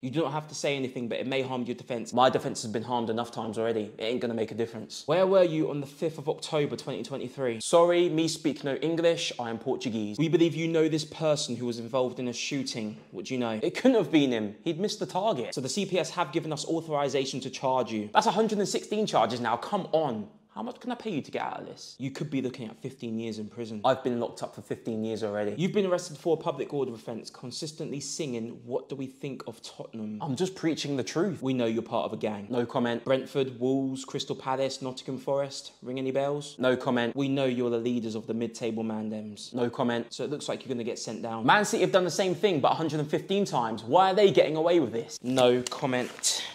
You do not have to say anything, but it may harm your defence. My defence has been harmed enough times already. It ain't gonna make a difference. Where were you on the 5th of October, 2023? Sorry, me speak no English, I am Portuguese. We believe you know this person who was involved in a shooting. What do you know? It couldn't have been him. He'd missed the target. So the CPS have given us authorization to charge you. That's 116 charges now, come on. How much can I pay you to get out of this? You could be looking at 15 years in prison. I've been locked up for 15 years already. You've been arrested for a public order offence, consistently singing, "What do we think of Tottenham?" I'm just preaching the truth. We know you're part of a gang. No comment. Brentford, Wolves, Crystal Palace, Nottingham Forest. Ring any bells? No comment. We know you're the leaders of the mid-table mandems. No comment. So it looks like you're gonna get sent down. Man City have done the same thing, but 115 times. Why are they getting away with this? No comment.